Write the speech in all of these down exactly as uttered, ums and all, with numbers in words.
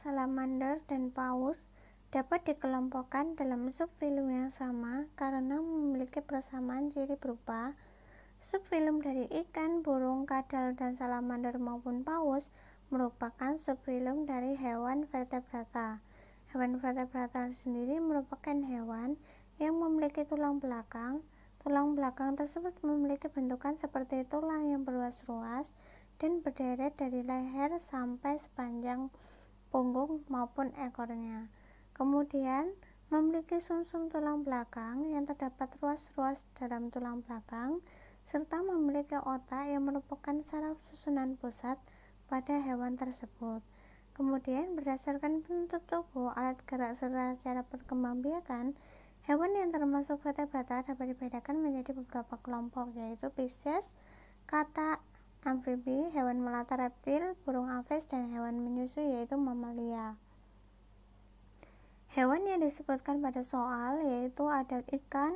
salamander, dan paus dapat dikelompokkan dalam subfilum yang sama karena memiliki persamaan ciri berupa subfilum dari ikan, burung, kadal, dan salamander maupun paus merupakan subfilum dari hewan vertebrata. Hewan vertebrata sendiri merupakan hewan yang memiliki tulang belakang. Tulang belakang tersebut memiliki bentukan seperti tulang yang berruas-ruas dan berderet dari leher sampai sepanjang punggung maupun ekornya. Kemudian, memiliki sumsum tulang belakang yang terdapat ruas-ruas dalam tulang belakang, serta memiliki otak yang merupakan saraf susunan pusat pada hewan tersebut. Kemudian, berdasarkan bentuk tubuh, alat gerak, serta cara perkembangbiakan, hewan yang termasuk vertebrata dapat dibedakan menjadi beberapa kelompok, yaitu Pisces, kata, amfibi, hewan melata reptil, burung aves, dan hewan menyusui, yaitu mamalia. Hewan yang disebutkan pada soal yaitu ada ikan,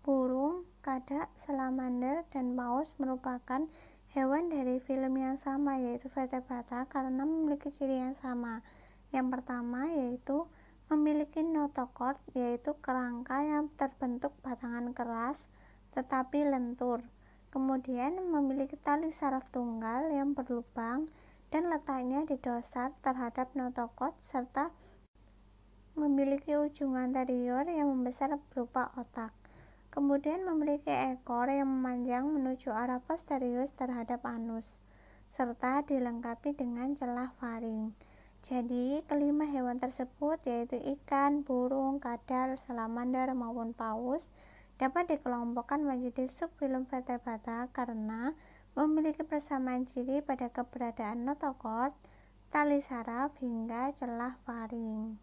burung, kadak, salamander, dan paus merupakan hewan dari film yang sama yaitu vertebrata karena memiliki ciri yang sama. Yang pertama yaitu memiliki notochord yaitu kerangka yang terbentuk batangan keras tetapi lentur. Kemudian memiliki tali saraf tunggal yang berlubang dan letaknya di dorsal terhadap notochord serta memiliki ujung anterior yang membesar berupa otak. Kemudian memiliki ekor yang memanjang menuju arah posterius terhadap anus, serta dilengkapi dengan celah faring. Jadi, kelima hewan tersebut yaitu ikan, burung, kadal, salamander, maupun paus dapat dikelompokkan menjadi subfilum vertebrata karena memiliki persamaan ciri pada keberadaan notochord, tali saraf, hingga celah faring.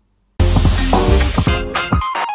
Thank you.